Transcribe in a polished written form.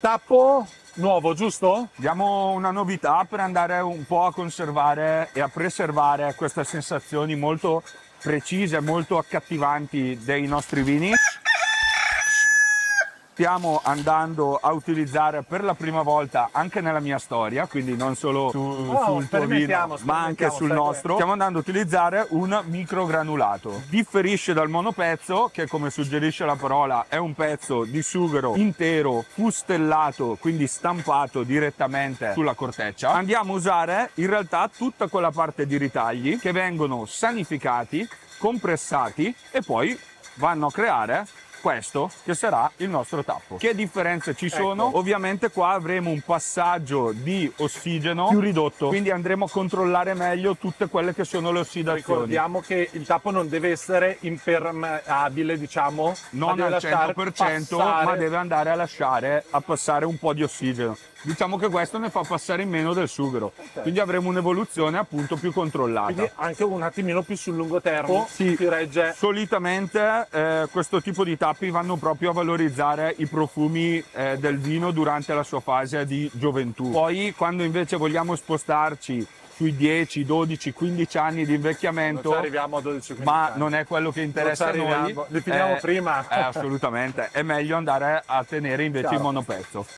Tappo nuovo, giusto? Diamo una novità per andare un po' a conservare e a preservare queste sensazioni molto precise, molto accattivanti dei nostri vini. Stiamo andando a utilizzare per la prima volta anche nella mia storia, quindi non solo sul tuo vino, ma anche sul nostro. Stiamo andando a utilizzare un microgranulato. Differisce dal monopezzo, che come suggerisce la parola è un pezzo di sughero intero, fustellato, quindi stampato direttamente sulla corteccia. Andiamo a usare in realtà tutta quella parte di ritagli che vengono sanificati, compressati e poi vanno a creare questo che sarà il nostro tappo. Che differenze ci sono? Ecco. Ovviamente qua avremo un passaggio di ossigeno più ridotto, quindi andremo a controllare meglio tutte quelle che sono le ossidazioni. Ricordiamo che il tappo non deve essere impermeabile, diciamo, non al 100%, ma deve andare a lasciare a passare un po' di ossigeno. Diciamo che questo ne fa passare in meno del sughero, okay. Quindi avremo un'evoluzione appunto più controllata. Quindi anche un attimino più sul lungo termine si regge. Solitamente questo tipo di tappi vanno proprio a valorizzare i profumi del vino durante la sua fase di gioventù. Poi quando invece vogliamo spostarci sui 10, 12, 15 anni di invecchiamento, non arriviamo a 12, 15 ma anni. Non è quello che interessa a noi. Li finiamo prima. Assolutamente, è meglio andare a tenere invece il monopezzo.